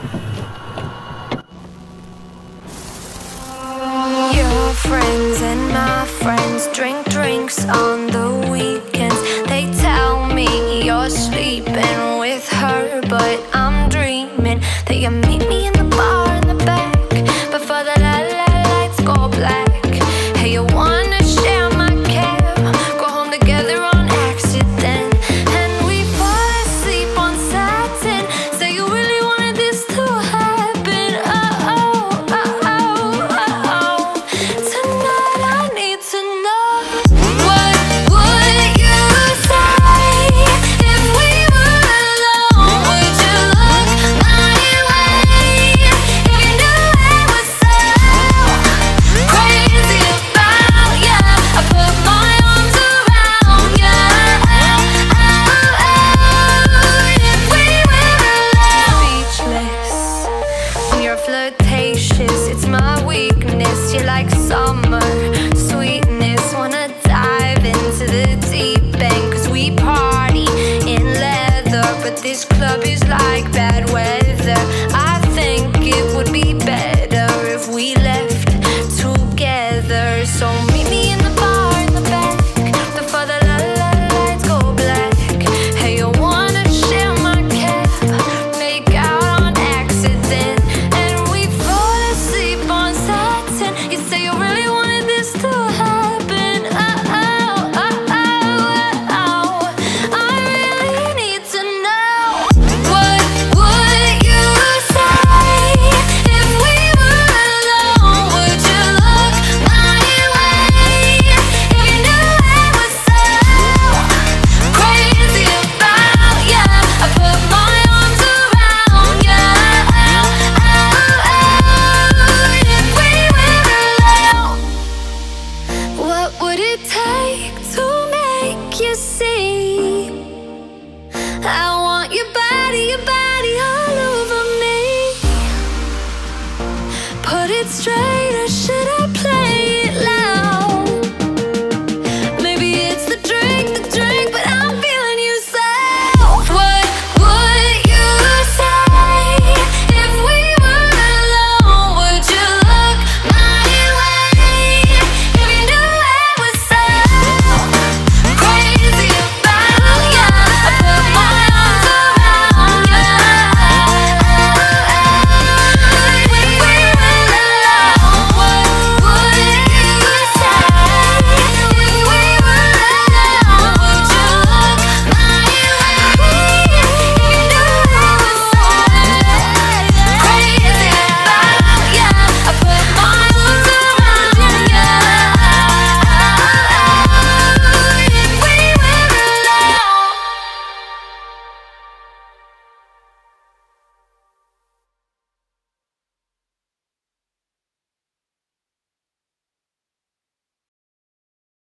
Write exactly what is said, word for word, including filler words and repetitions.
Your friends and my friends drink drinks on the weekends. They tell me you're sleeping with her, but I'm dreaming that you meet me in the bar in the back before the la la lights go black. Hey, you wanna share my cab? Go home together on accident. And we fall asleep on satin. Say you really wanted this to happen. Oh, oh, oh, oh, oh, oh. Tonight I need to know, what would you say if we were alone? Would you look my way if you knew I was so crazy about you? I put my arms around you. Oh, oh, if we were alone. Speechless. You're flirtatious, it's my weakness. You like summer sweetness. Wanna dive into the deep end, cause we party in leather, but this club is like bad weather. I think it would be better if we left together. So meet me in the bar in the back before the la la lights go black. Hey, you wanna share my cab? Make out on accident. And we fall asleep on satin. You say you really wanted this to happen. Oh, oh, oh, oh, oh. I really need to know, what would you say if we were alone? Would you look my way if you knew I was so crazy about you? I put my arms around you. Oh, oh, if we were alone. What would it take to make you see? I want your body, your body all over me. Put it straight.